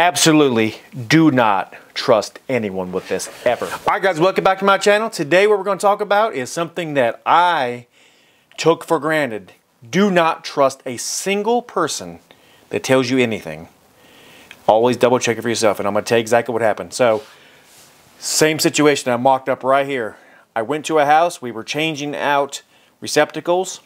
Absolutely do not trust anyone with this ever. All right, guys, welcome back to my channel. Today, what we're going to talk about is something that I took for granted. Do not trust a single person that tells you anything. Always double check it for yourself, and I'm going to tell you exactly what happened. So, same situation I mocked up right here. I went to a house, we were changing out receptacles,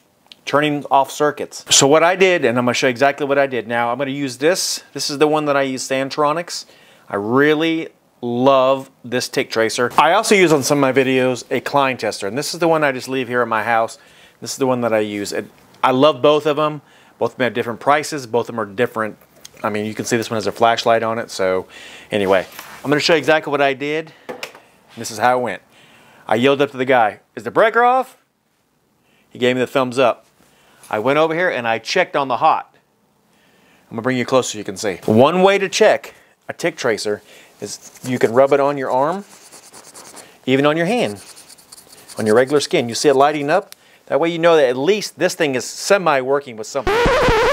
turning off circuits. So what I did, and I'm gonna show you exactly what I did. Now I'm gonna use this. This is the one that I use, Santronics. I really love this Tick Tracer. I also use on some of my videos a Klein Tester, and this is the one I just leave here in my house. This is the one that I use. And I love both of them. Both of them have different prices. Both of them are different. I mean, you can see this one has a flashlight on it. So anyway, I'm gonna show you exactly what I did. This is how it went. I yelled up to the guy, "Is the breaker off?" He gave me the thumbs up. I went over here and I checked on the hot. I'm gonna bring you closer so you can see. One way to check a Tick Tracer is you can rub it on your arm, even on your hand, on your regular skin. You see it lighting up? That way you know that at least this thing is semi-working with something.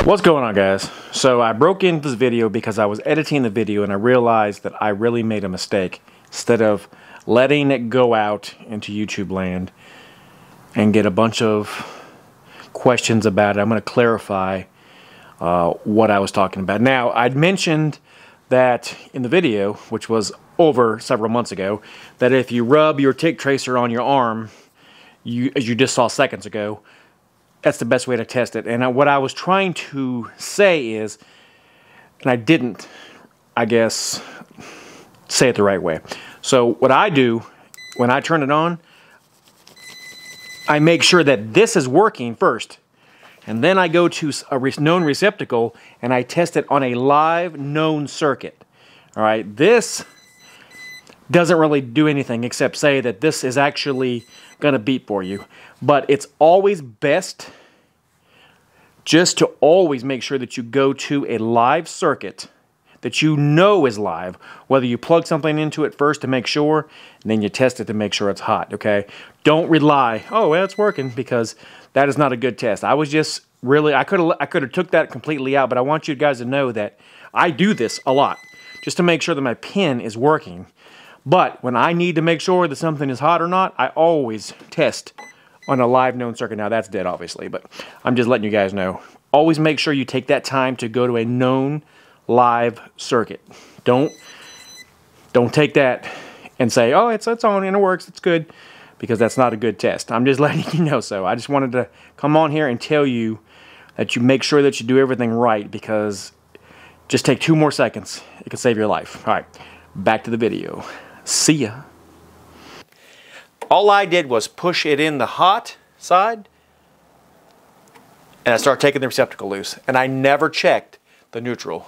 What's going on, guys? So I broke into this video because I was editing the video and I realized that I really made a mistake. Instead of letting it go out into YouTube land and get a bunch of questions about it, I'm going to clarify what I was talking about. Now, I'd mentioned that in the video, which was over several months ago, that if you rub your Tick Tracer on your arm, as you just saw seconds ago, that's the best way to test it. And what I was trying to say is, and I didn't, I guess, say it the right way. So what I do when I turn it on, I make sure that this is working first, and then I go to a known receptacle and I test it on a live known circuit. All right, this doesn't really do anything except say that this is actually gonna beep for you, but it's always best just to always make sure that you go to a live circuit that you know is live, whether you plug something into it first to make sure, and then you test it to make sure it's hot, okay? Don't rely, oh, well, it's working, because that is not a good test. I was just really, I could have took that completely out, but I want you guys to know that I do this a lot, just to make sure that my pen is working. But when I need to make sure that something is hot or not, I always test on a live known circuit. Now that's dead, obviously, but I'm just letting you guys know. Always make sure you take that time to go to a known live circuit. Don't take that and say, oh, it's on and it works, it's good, because that's not a good test. I'm just letting you know. So I just wanted to come on here and tell you that you make sure that you do everything right, because just take 2 more seconds, it can save your life. All right, back to the video. See ya. All I did was push it in the hot side and I started taking the receptacle loose, and I never checked the neutral.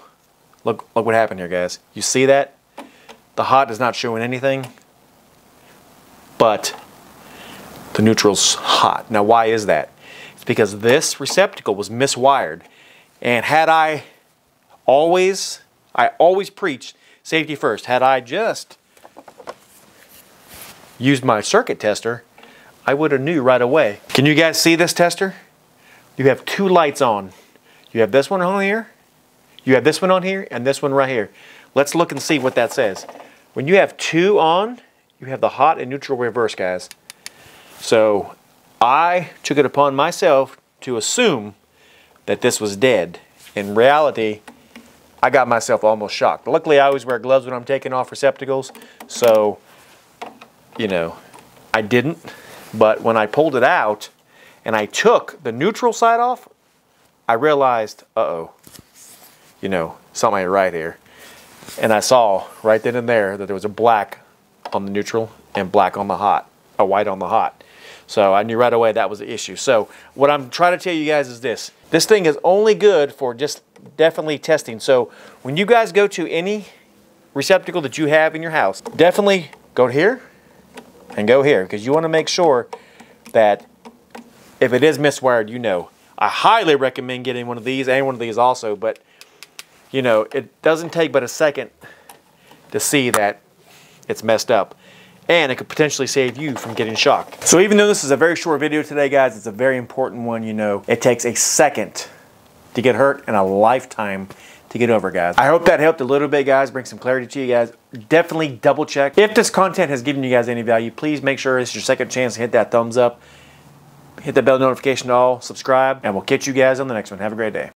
Look what happened here, guys. You see that? The hot is not showing anything, but the neutral's hot. Now, why is that? It's because this receptacle was miswired. And had I always preach safety first. Had I just used my circuit tester, I would have knew right away. Can you guys see this tester? You have 2 lights on. You have this one on here. You have this one on here and this one right here. Let's look and see what that says. When you have 2 on, you have the hot and neutral reverse, guys. So I took it upon myself to assume that this was dead. In reality, I got myself almost shocked. Luckily, I always wear gloves when I'm taking off receptacles. So, you know, I didn't. But when I pulled it out and I took the neutral side off, I realized, uh-oh. You know, something ain't right here. And I saw right then and there that there was a black on the neutral and black on the hot, a white on the hot. So I knew right away that was the issue. So what I'm trying to tell you guys is this. This thing is only good for just definitely testing. So when you guys go to any receptacle that you have in your house, definitely go here and go here, because you want to make sure that if it is miswired, you know. I highly recommend getting one of these and one of these also, but you know, it doesn't take but a second to see that it's messed up, and it could potentially save you from getting shocked. So even though this is a very short video today, guys, it's a very important one, you know. It takes a second to get hurt and a lifetime to get over, guys. I hope that helped a little bit, guys, bring some clarity to you guys. Definitely double check. If this content has given you guys any value, please make sure it's your second chance to hit that thumbs up, hit the bell notification all, subscribe, and we'll catch you guys on the next one. Have a great day.